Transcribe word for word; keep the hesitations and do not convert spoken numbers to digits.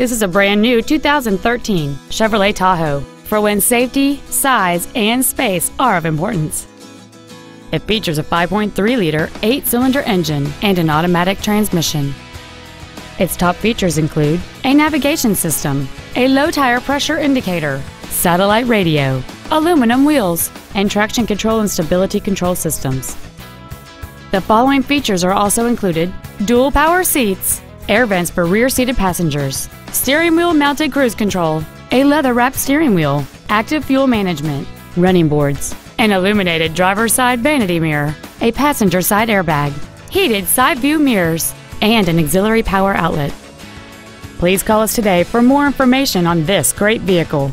This is a brand new two thousand thirteen Chevrolet Tahoe for when safety, size, and space are of importance. It features a five point three liter eight-cylinder engine and an automatic transmission. Its top features include a navigation system, a low tire pressure indicator, satellite radio, aluminum wheels, and traction control and stability control systems. The following features are also included: dual power seats, air vents for rear-seated passengers, steering wheel mounted cruise control, a leather-wrapped steering wheel, active fuel management, running boards, an illuminated driver's side vanity mirror, a passenger side airbag, heated side view mirrors, and an auxiliary power outlet. Please call us today for more information on this great vehicle.